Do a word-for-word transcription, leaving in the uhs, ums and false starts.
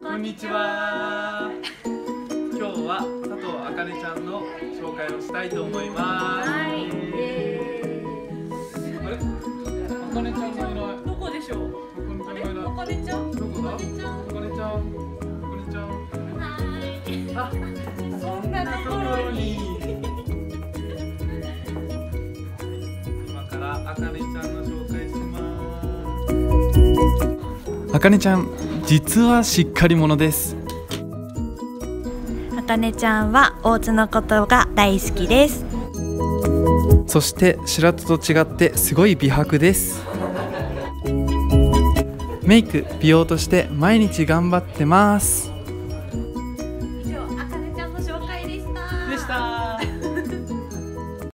こんにちは。今日は佐藤あかねちゃんの紹介をしたいと思います。はい。あれ？あかねちゃんがいない。どこでしょう？あれ？あかねちゃん？どこだ？あかねちゃん。あかねちゃん。はい。あ、そんなところに。今からあかねちゃんの紹介します。あかねちゃん。実はしっかり者です。あかねちゃんは大津のことが大好きです。そして白戸と違ってすごい美白です。メイク、美容として毎日頑張ってます。